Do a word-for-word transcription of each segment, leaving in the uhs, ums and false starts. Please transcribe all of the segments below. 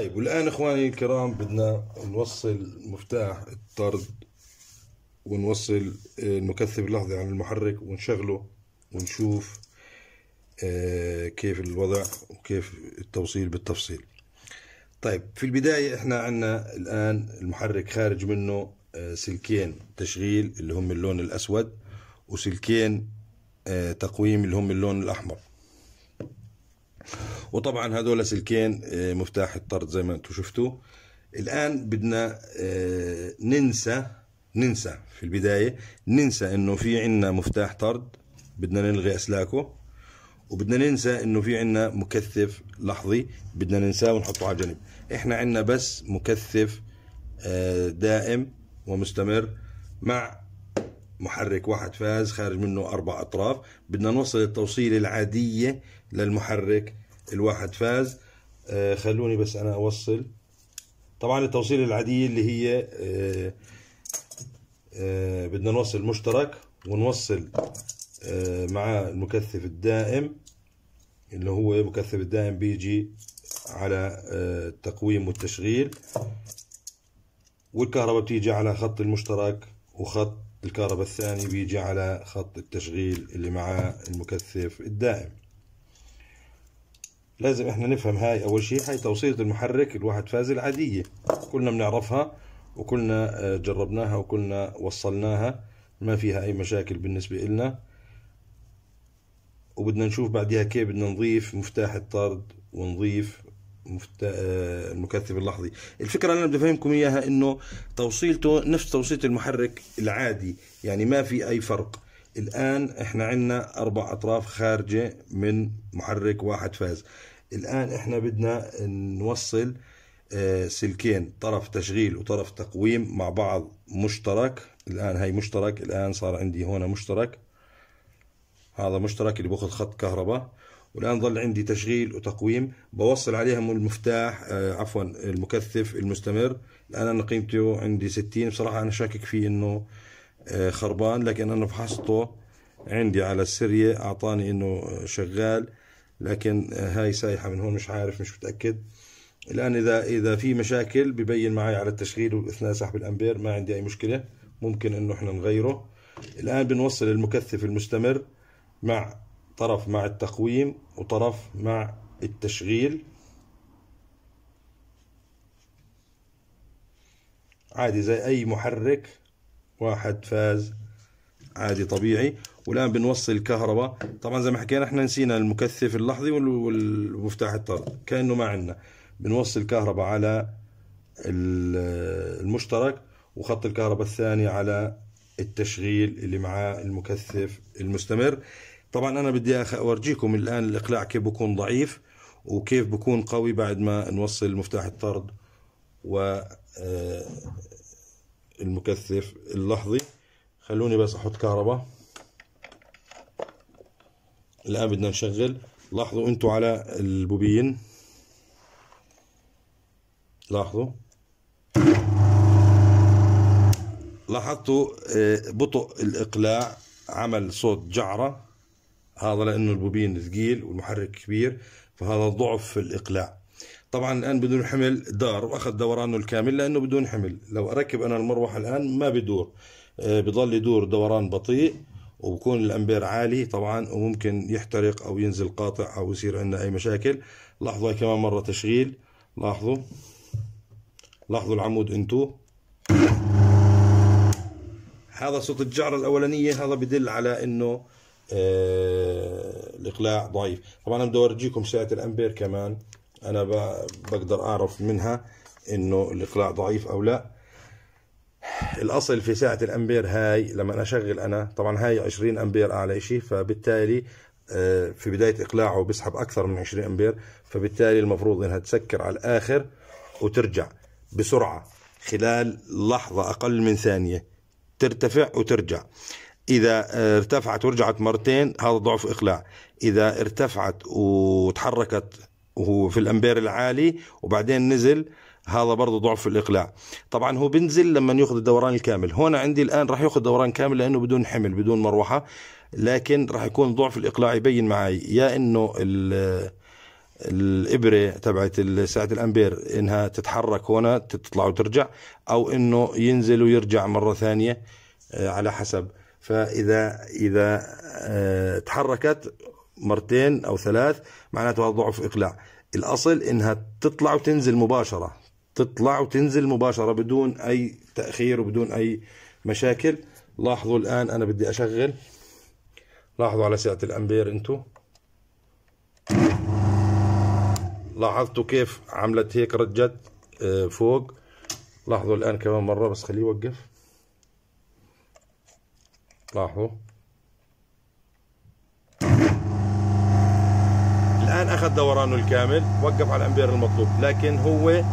طيب، والآن إخواني الكرام بدنا نوصل مفتاح الطرد ونوصل المكثف اللحظي عن المحرك ونشغله ونشوف كيف الوضع وكيف التوصيل بالتفصيل. طيب، في البداية احنا عنا الآن المحرك خارج منه سلكين تشغيل اللي هم اللون الأسود وسلكين تقويم اللي هم اللون الأحمر، وطبعا هذول سلكين مفتاح الطرد زي ما انتم شفتوا. الآن بدنا ننسى ننسى في البداية ننسى انه في عنا مفتاح طرد، بدنا نلغي أسلاكه، وبدنا ننسى انه في عنا مكثف لحظي بدنا ننساه ونحطه على جنب. احنا عنا بس مكثف دائم ومستمر مع محرك واحد فاز خارج منه اربع اطراف، بدنا نوصل التوصيله العاديه للمحرك الواحد فاز. خلوني بس انا اوصل. طبعا التوصيله العاديه اللي هي بدنا نوصل مشترك ونوصل مع المكثف الدائم اللي هو مكثف الدائم بيجي على التقويم والتشغيل، والكهرباء بتيجي على خط المشترك، وخط الكهرباء الثاني بيجي على خط التشغيل اللي معاه المكثف الدائم. لازم احنا نفهم هاي اول شيء، هاي توصيلة المحرك الواحد فاز العادية، كلنا بنعرفها وكلنا جربناها وكلنا وصلناها، ما فيها اي مشاكل بالنسبة لنا. وبدنا نشوف بعدها كيف بدنا نضيف مفتاح الطرد ونضيف مفتا... المكثف اللحظي. الفكرة اللي انا بدي افهمكم اياها انه توصيلته نفس توصيلة المحرك العادي، يعني ما في اي فرق. الان احنا عندنا اربع اطراف خارجة من محرك واحد فاز. الان احنا بدنا نوصل سلكين، طرف تشغيل وطرف تقويم مع بعض مشترك. الان هي مشترك، الان صار عندي هنا مشترك، هذا مشترك اللي باخذ خط كهرباء، والان ظل عندي تشغيل وتقويم بوصل عليهم المفتاح آه عفوا المكثف المستمر. الان انا قيمته عندي ستين، بصراحه انا شاكك فيه انه آه خربان، لكن انا فحصته عندي على السريه اعطاني انه شغال، لكن آه هاي سايحه من هون، مش عارف، مش متاكد. الان اذا اذا في مشاكل ببين معي على التشغيل واثناء سحب الامبير، ما عندي اي مشكله، ممكن انه احنا نغيره. الان بنوصل المكثف المستمر مع طرف مع التقويم وطرف مع التشغيل عادي زي اي محرك واحد فاز عادي طبيعي. والان بنوصل الكهرباء. طبعا زي ما حكينا احنا نسينا المكثف اللحظي والمفتاح الطرد كأنه ما عندنا. بنوصل الكهرباء على المشترك وخط الكهرباء الثاني على التشغيل اللي معاه المكثف المستمر. طبعا انا بدي اورجيكم الان الاقلاع كيف بكون ضعيف وكيف بكون قوي بعد ما نوصل مفتاح الطرد والمكثف اللحظي. خلوني بس احط كهرباء. الان بدنا نشغل، لاحظوا انتوا على البوبين، لاحظوا لاحظتوا بطء الاقلاع، عمل صوت جعرة، هذا لانه البوبين ثقيل والمحرك كبير، فهذا ضعف في الاقلاع. طبعا الان بدون حمل دار واخذ دورانه الكامل لانه بدون حمل. لو اركب انا المروحه الان ما بدور، بضل يدور دوران بطيء وبكون الامبير عالي طبعا، وممكن يحترق او ينزل قاطع او يصير عندنا اي مشاكل. لاحظوا كمان مره تشغيل، لاحظوا لاحظوا العمود انتو، هذا صوت الجعرة الاولانيه، هذا بدل على انه آه الاقلاع ضعيف. طبعا انا بدي اورجيكم ساعه الامبير كمان، انا بقدر اعرف منها انه الاقلاع ضعيف او لا. الاصل في ساعه الامبير هاي لما انا اشغل، انا طبعا هاي عشرين امبير اعلى شيء، فبالتالي آه في بدايه اقلاعه بسحب اكثر من عشرين امبير، فبالتالي المفروض انها تسكر على الاخر وترجع بسرعه خلال لحظه اقل من ثانيه، ترتفع وترجع. إذا ارتفعت ورجعت مرتين هذا ضعف إقلاع. إذا ارتفعت وتحركت وهو في الأمبير العالي وبعدين نزل، هذا برضه ضعف في الإقلاع. طبعا هو بنزل لما يأخذ الدوران الكامل. هنا عندي الآن راح يأخذ دوران كامل لأنه بدون حمل بدون مروحة، لكن راح يكون ضعف الإقلاع يبين معي، يا إنه الابره تبعت ساعه الامبير انها تتحرك هنا تطلع وترجع، او انه ينزل ويرجع مره ثانيه على حسب. فاذا اذا تحركت مرتين او ثلاث معناته ضعف اقلاع. الاصل انها تطلع وتنزل مباشره، تطلع وتنزل مباشره بدون اي تاخير وبدون اي مشاكل. لاحظوا الان انا بدي اشغل، لاحظوا على سعه الامبير، انتم لاحظتوا كيف عملت هيك رجت فوق. لاحظوا الان كمان مره، بس خليه يوقف. لاحظوا الان اخذ دورانه الكامل، وقف على الامبير المطلوب، لكن هو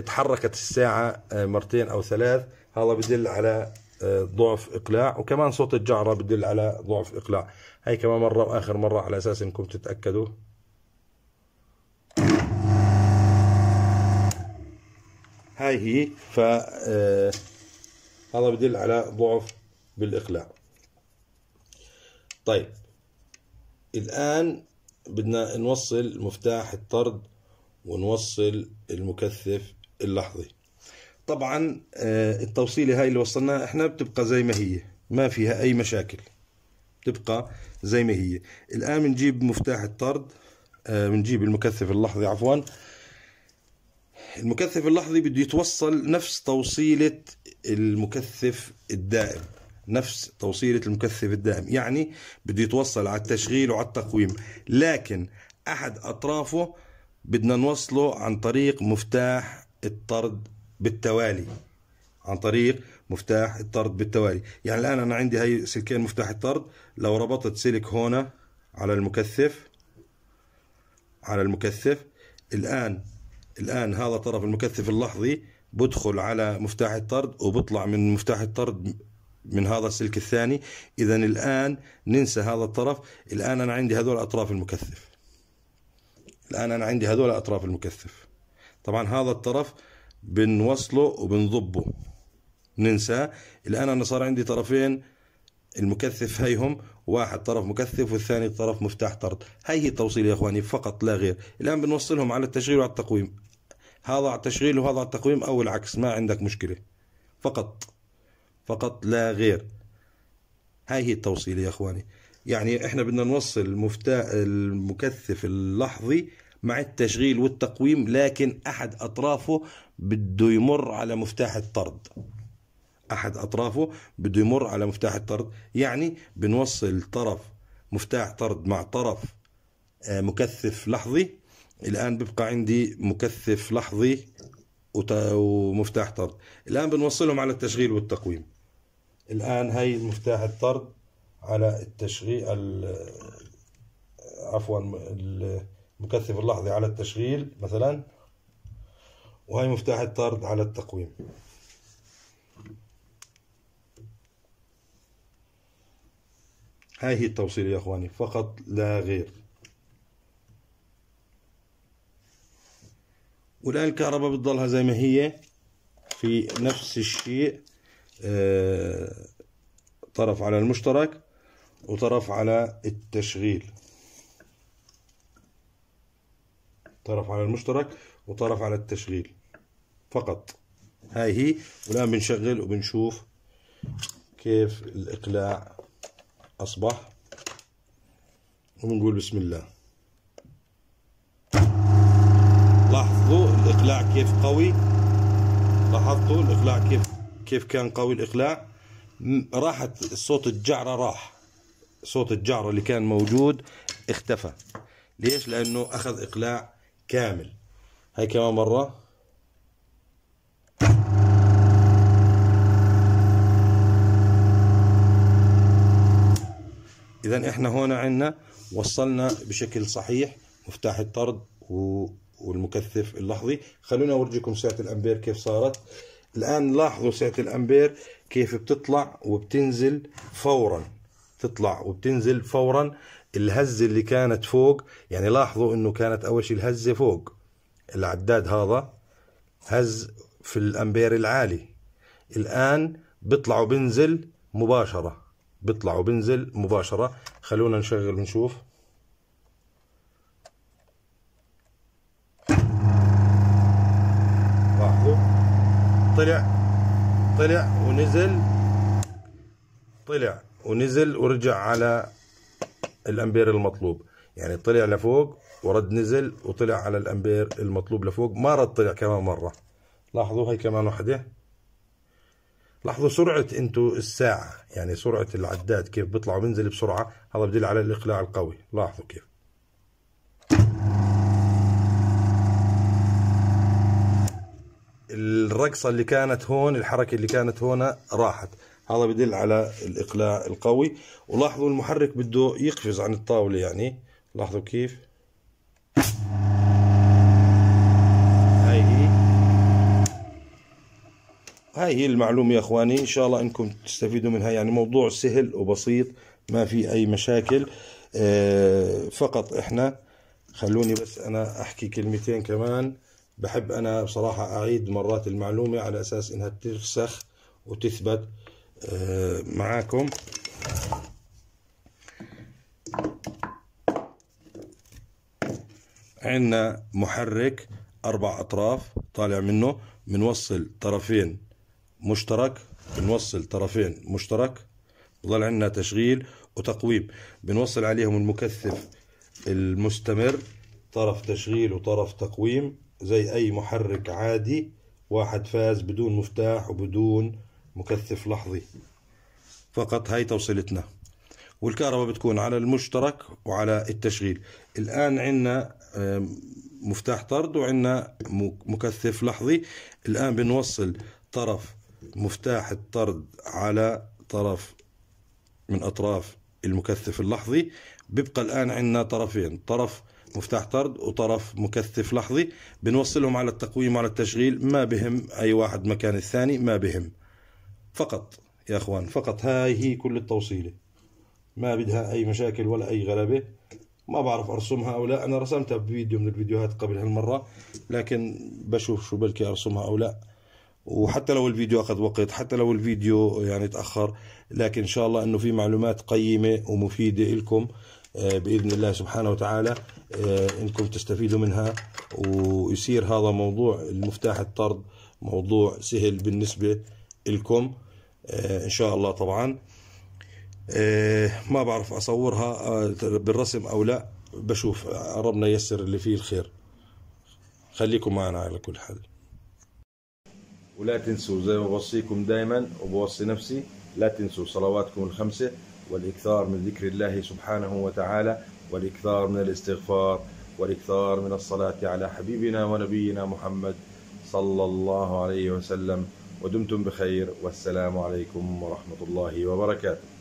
تحركت الساعه مرتين او ثلاث. هذا بدل على ضعف اقلاع، وكمان صوت الجعره بدل على ضعف اقلاع. هي كمان مره واخر مره على اساس انكم تتاكدوا. هاي هي. ف هذا بدل على ضعف بالاقلاع. طيب الان بدنا نوصل مفتاح الطرد ونوصل المكثف اللحظي. طبعا التوصيله هاي اللي وصلناها احنا بتبقى زي ما هي، ما فيها اي مشاكل، بتبقى زي ما هي. الان بنجيب مفتاح الطرد، بنجيب المكثف اللحظي عفوا. المكثف اللحظي بده يتوصل نفس توصيله المكثف الدائم، نفس توصيله المكثف الدائم، يعني بده يتوصل على التشغيل وعلى التقويم، لكن احد اطرافه بدنا نوصله عن طريق مفتاح الطرد بالتوالي، عن طريق مفتاح الطرد بالتوالي. يعني الان انا عندي هي سلكين مفتاح الطرد، لو ربطت سلك هنا على المكثف، على المكثف الان الان هذا طرف المكثف اللحظي بدخل على مفتاح الطرد وبطلع من مفتاح الطرد من هذا السلك الثاني. اذا الان ننسى هذا الطرف. الان انا عندي هذول اطراف المكثف، الان انا عندي هذول اطراف المكثف. طبعا هذا الطرف بنوصله وبنضبه ننسى. الان انا صار عندي طرفين المكثف هيهم، واحد طرف مكثف والثاني طرف مفتاح طرد. هي هي التوصيل يا اخواني، فقط لا غير. الان بنوصلهم على التشغيل وعلى التقويم، هذا على التشغيل وهذا على التقويم او العكس، ما عندك مشكله، فقط فقط لا غير. هاي هي التوصيل يا اخواني. يعني احنا بدنا نوصل مفتاح المكثف اللحظي مع التشغيل والتقويم، لكن احد اطرافه بده يمر على مفتاح الطرد، احد اطرافه بده يمر على مفتاح الطرد. يعني بنوصل طرف مفتاح طرد مع طرف مكثف لحظي. الان بيبقى عندي مكثف لحظي ومفتاح طرد. الان بنوصلهم على التشغيل والتقويم. الان هي مفتاح الطرد على التشغيل، عفوا المكثف اللحظي على التشغيل مثلا، وهي مفتاح الطرد على التقويم. هاي هي التوصيل يا اخواني، فقط لا غير. والان الكهرباء بتضلها زي ما هي في نفس الشيء، طرف على المشترك وطرف على التشغيل، طرف على المشترك وطرف على التشغيل فقط. هاي هي. والان بنشغل وبنشوف كيف الاقلاع اصبح، وبنقول بسم الله. لاحظوا الاقلاع كيف قوي، لاحظتوا الاقلاع كيف كيف كان قوي الاقلاع. راحت صوت الجعره، راح صوت الجعره اللي كان موجود اختفى. ليش؟ لانه اخذ اقلاع كامل. هاي كمان مره، اذا احنا هون عندنا وصلنا بشكل صحيح مفتاح الطرد و والمكثف اللحظي. خلونا اورجيكم سعة الامبير كيف صارت. الان لاحظوا سعة الامبير كيف بتطلع وبتنزل فورا، تطلع وبتنزل فورا. الهزة اللي كانت فوق، يعني لاحظوا انه كانت اول شيء الهزة فوق، العداد هذا هز في الامبير العالي. الان بيطلع وبنزل مباشرة، بيطلع وبنزل مباشرة. خلونا نشغل ونشوف. طلع طلع ونزل طلع ونزل ورجع على الامبير المطلوب، يعني طلع لفوق ورد نزل وطلع على الامبير المطلوب لفوق، ما رد طلع كمان مره. لاحظوا هي كمان وحده. لاحظوا سرعه انتو الساعه، يعني سرعه العداد كيف بيطلع وبينزل بسرعه، هذا بدل على الاقلاع القوي. لاحظوا كيف الرقصه اللي كانت هون، الحركه اللي كانت هون راحت، هذا بدل على الاقلاع القوي. ولاحظوا المحرك بده يقفز عن الطاوله، يعني لاحظوا كيف هاي هي. هاي هي المعلومه يا اخواني، ان شاء الله انكم تستفيدوا منها، يعني موضوع سهل وبسيط ما في اي مشاكل. آه فقط احنا خلوني بس انا احكي كلمتين كمان. بحب انا بصراحه اعيد مرات المعلومه على اساس انها ترسخ وتثبت آه معاكم. عندنا محرك اربع اطراف طالع منه، بنوصل طرفين مشترك، بنوصل طرفين مشترك، بضل عندنا تشغيل وتقويم، بنوصل عليهم المكثف المستمر، طرف تشغيل وطرف تقويم زي اي محرك عادي، واحد فاز بدون مفتاح وبدون مكثف لحظي. فقط هاي توصيلتنا، والكهرباء بتكون على المشترك وعلى التشغيل. الآن عندنا مفتاح طرد وعندنا مكثف لحظي، الآن بنوصل طرف مفتاح الطرد على طرف من أطراف المكثف اللحظي، بيبقى الآن عندنا طرفين، طرف مفتاح طرد وطرف مكثف لحظي، بنوصلهم على التقويم وعلى التشغيل، ما بهم أي واحد مكان الثاني، ما بهم. فقط يا أخوان، فقط هاي هي كل التوصيلة، ما بدها أي مشاكل ولا أي غلبة. ما بعرف أرسمها أو لا، أنا رسمتها بفيديو من الفيديوهات قبل هالمرة، لكن بشوف شو بلكي أرسمها أو لا. وحتى لو الفيديو أخذ وقت، حتى لو الفيديو يعني تأخر، لكن إن شاء الله إنه في معلومات قيمة ومفيدة لكم بإذن الله سبحانه وتعالى، إنكم تستفيدوا منها، ويصير هذا موضوع المفتاح الطرد موضوع سهل بالنسبة لكم إن شاء الله. طبعا ما بعرف أصورها بالرسم أو لا، بشوف ربنا ييسر اللي فيه الخير. خليكم معنا على كل حال، ولا تنسوا زي ما بوصيكم دائما وبوصي نفسي، لا تنسوا صلواتكم الخمسة والإكثار من ذكر الله سبحانه وتعالى، والإكثار من الاستغفار، والإكثار من الصلاة على حبيبنا ونبينا محمد صلى الله عليه وسلم. ودمتم بخير، والسلام عليكم ورحمة الله وبركاته.